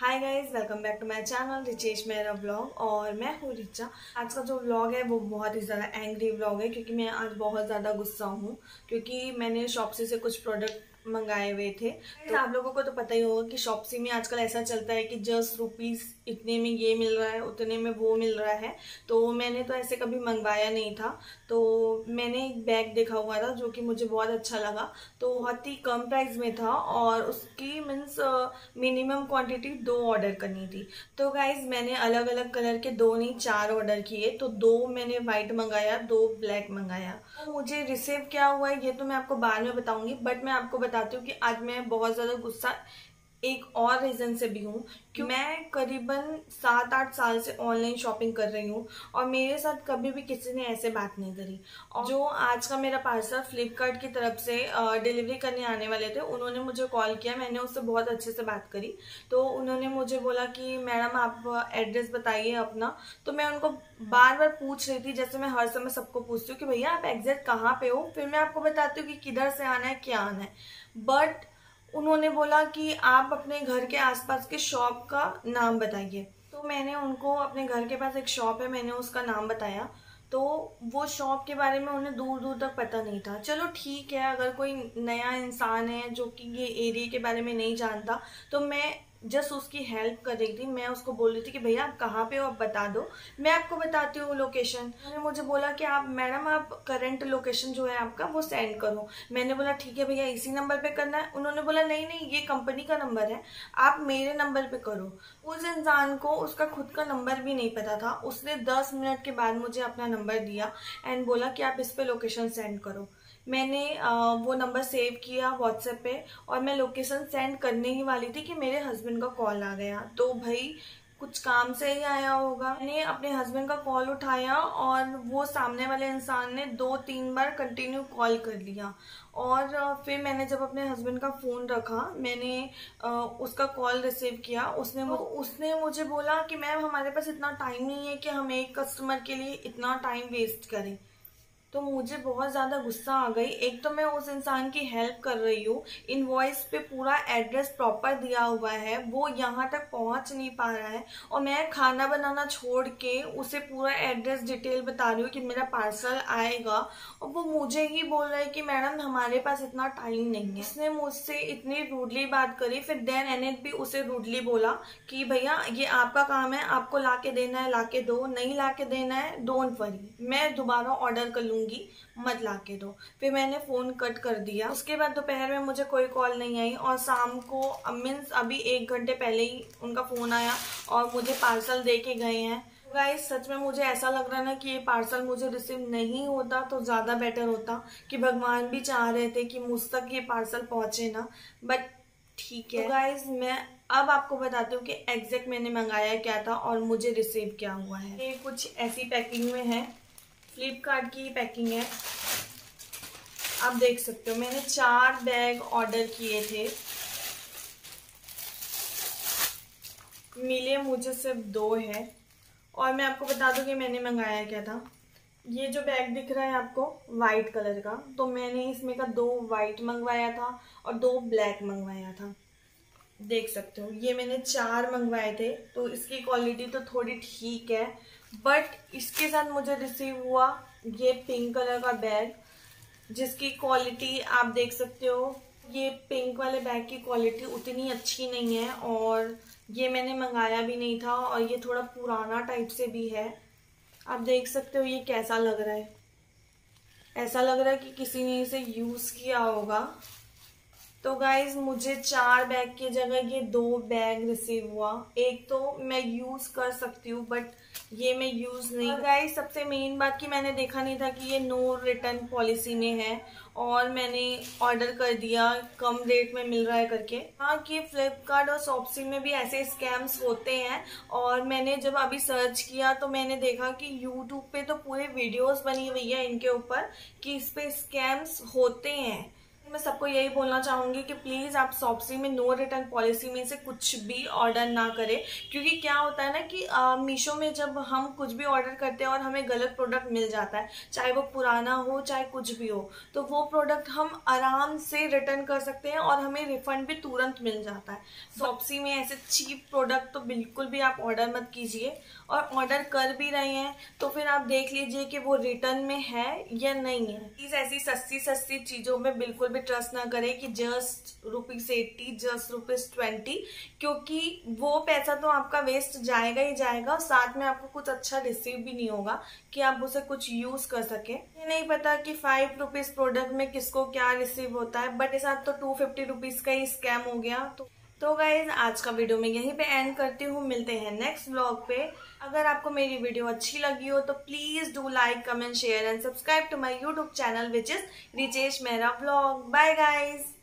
Hi guys, welcome back to my channel Richesh Mehra vlog. और मैं हूँ रिचा। आज का जो व्लॉग है वो बहुत ही ज़्यादा एंग्री व्लॉग है, क्योंकि मैं आज बहुत ज़्यादा गुस्सा हूँ क्योंकि मैंने शॉपसी से कुछ प्रोडक्ट मंगाए हुए थे। तो आप लोगों को तो पता ही होगा कि शॉपसी में आजकल ऐसा चलता है कि जस्ट ₹1 इतने में ये मिल रहा है, उतने में वो मिल रहा है। तो मैंने तो ऐसे कभी मंगवाया नहीं था। तो मैंने एक बैग देखा हुआ था जो कि मुझे बहुत अच्छा लगा। तो बहुत ही कम प्राइस में था और उसकी मीन्स मिनिमम क्वांटिटी 2 ऑर्डर करनी थी। तो गाइज मैंने अलग अलग कलर के 2 नहीं 4 ऑर्डर किए। तो 2 मैंने वाइट मंगाया, 2 ब्लैक मंगाया। तो मुझे रिसीव क्या हुआ ये तो मैं आपको बाद में बताऊँगी, बट मैं आपको बताती हूँ कि आज मैं बहुत ज़्यादा गुस्सा एक और रीज़न से भी हूँ कि मैं करीबन 7-8 साल से ऑनलाइन शॉपिंग कर रही हूँ और मेरे साथ कभी भी किसी ने ऐसे बात नहीं करी। और जो आज का मेरा पार्सल फ्लिपकार्ट की तरफ से डिलीवरी करने आने वाले थे, उन्होंने मुझे कॉल किया, मैंने उससे बहुत अच्छे से बात करी। तो उन्होंने मुझे बोला कि मैडम आप एड्रेस बताइए अपना। तो मैं उनको बार बार पूछ रही थी, जैसे मैं हर समय सबको पूछती हूँ कि भैया आप एग्जैक्ट कहाँ पर हो, फिर मैं आपको बताती हूँ कि किधर से आना है, क्या आना है। बट उन्होंने बोला कि आप अपने घर के आसपास के शॉप का नाम बताइए। तो मैंने उनको अपने घर के पास एक शॉप है, मैंने उसका नाम बताया। तो वो शॉप के बारे में उन्हें दूर दूर तक पता नहीं था। चलो ठीक है, अगर कोई नया इंसान है जो कि ये एरिया के बारे में नहीं जानता, तो मैं जस्ट उसकी हेल्प कर रही थी। मैं उसको बोल रही थी कि भैया आप कहाँ पे हो, आप बता दो, मैं आपको बताती हूँ लोकेशन। उन्होंने मुझे बोला कि आप मैडम आप करंट लोकेशन जो है आपका वो सेंड करो। मैंने बोला ठीक है भैया इसी नंबर पे करना है। उन्होंने बोला नहीं नहीं ये कंपनी का नंबर है, आप मेरे नंबर पे करो। उस इंसान को उसका खुद का नंबर भी नहीं पता था। उसने 10 मिनट के बाद मुझे अपना नंबर दिया एंड बोला कि आप इस पर लोकेशन सेंड करो। मैंने वो नंबर सेव किया व्हाट्सएप पे और मैं लोकेशन सेंड करने ही वाली थी कि मेरे हस्बैंड का कॉल आ गया। तो भाई कुछ काम से ही आया होगा। मैंने अपने हस्बैंड का कॉल उठाया और वो सामने वाले इंसान ने 2-3 बार कंटिन्यू कॉल कर लिया। और फिर मैंने जब अपने हस्बैंड का फ़ोन रखा, मैंने उसका कॉल रिसीव किया। उसने मुझे बोला कि मैम हमारे पास इतना टाइम नहीं है कि हम एक कस्टमर के लिए इतना टाइम वेस्ट करें। तो मुझे बहुत ज़्यादा गुस्सा आ गई। एक तो मैं उस इंसान की हेल्प कर रही हूँ, इनवॉइस पे पूरा एड्रेस प्रॉपर दिया हुआ है, वो यहाँ तक पहुँच नहीं पा रहा है। और मैं खाना बनाना छोड़ के उसे पूरा एड्रेस डिटेल बता रही हूँ कि मेरा पार्सल आएगा, और वो मुझे ही बोल रहा है कि मैडम हमारे पास इतना टाइम नहीं है। उसने मुझसे इतनी रूडली बात करी। फिर देन एनेट भी उसे रूडली बोला कि भैया ये आपका काम है, आपको ला के देना है, ला के दो, नहीं ला के देना है डोंट वरी, मैं दोबारा ऑर्डर कर लूँगी, मत ला के दो। फिर मैंने फोन कट कर दिया। उसके बाद दोपहर में मुझे कोई कॉल नहीं आई और शाम को मीन्स अभी 1 घंटे पहले ही उनका फोन आया और मुझे पार्सल दे के गए हैं। गाइस सच में मुझे ऐसा लग रहा ना कि ये पार्सल मुझे रिसीव नहीं होता तो ज़्यादा बेटर होता, कि भगवान भी चाह रहे थे कि मुझ तक ये पार्सल पहुँचे ना, बट ठीक है। तो गाइस मैं अब आपको बताती हूँ कि एग्जैक्ट मैंने मंगाया क्या था और मुझे रिसीव क्या हुआ है। ये कुछ ऐसी पैकिंग में है, फ्लिपकार्ट की पैकिंग है, आप देख सकते हो। मैंने 4 बैग ऑर्डर किए थे, मिले मुझे सिर्फ 2 हैं। और मैं आपको बता दूं कि मैंने मंगाया क्या था। ये जो बैग दिख रहा है आपको वाइट कलर का, तो मैंने इसमें का 2 वाइट मंगवाया था और 2 ब्लैक मंगवाया था, देख सकते हो। ये मैंने 4 मंगवाए थे। तो इसकी क्वालिटी तो थोड़ी ठीक है, बट इसके साथ मुझे रिसीव हुआ ये पिंक कलर का बैग, जिसकी क्वालिटी आप देख सकते हो। ये पिंक वाले बैग की क्वालिटी उतनी अच्छी नहीं है और ये मैंने मंगाया भी नहीं था और ये थोड़ा पुराना टाइप से भी है। आप देख सकते हो ये कैसा लग रहा है, ऐसा लग रहा है कि किसी ने इसे यूज़ किया होगा। तो गाइज मुझे 4 बैग की जगह ये 2 बैग रिसीव हुआ। एक तो मैं यूज़ कर सकती हूँ बट ये मैं यूज़ नहीं। गाइज सबसे मेन बात कि मैंने देखा नहीं था कि ये नो रिटर्न पॉलिसी में है और मैंने ऑर्डर कर दिया कम रेट में मिल रहा है करके। हाँ कि फ्लिपकार्ट और शॉपसी में भी ऐसे स्कैम्स होते हैं। और मैंने जब अभी सर्च किया तो मैंने देखा कि यूट्यूब पे तो पूरे वीडियोज़ बनी हुई है इनके ऊपर कि इस पर स्कैम्स होते हैं। मैं सबको यही बोलना चाहूँगी कि प्लीज़ आप शॉपसी में नो रिटर्न पॉलिसी में से कुछ भी ऑर्डर ना करें, क्योंकि क्या होता है ना कि मीशो में जब हम कुछ भी ऑर्डर करते हैं और हमें गलत प्रोडक्ट मिल जाता है, चाहे वो पुराना हो चाहे कुछ भी हो, तो वो प्रोडक्ट हम आराम से रिटर्न कर सकते हैं और हमें रिफंड भी तुरंत मिल जाता है। शॉपसी में ऐसे चीप प्रोडक्ट तो बिल्कुल भी आप ऑर्डर मत कीजिए, और ऑर्डर कर भी रहे हैं तो फिर आप देख लीजिए कि वो रिटर्न में है या नहीं है। प्लीज़ ऐसी सस्ती सस्ती चीज़ों में बिल्कुल भी ट्रस्ट ना करें कि जस्ट ₹80, जस्ट ₹20, क्योंकि वो पैसा तो आपका वेस्ट जाएगा ही जाएगा, और साथ में आपको कुछ अच्छा रिसीव भी नहीं होगा कि आप उसे कुछ यूज कर सके। ये नहीं पता कि ₹5 प्रोडक्ट में किसको क्या रिसीव होता है, बट इस साथ तो ₹250 का ही स्कैम हो गया। तो गाइज आज का वीडियो मैं यहीं पे एंड करती हूँ, मिलते हैं नेक्स्ट व्लॉग पे। अगर आपको मेरी वीडियो अच्छी लगी हो तो please do like, comment, share and subscribe to my YouTube channel which is Richesh Mehra vlog. Bye guys.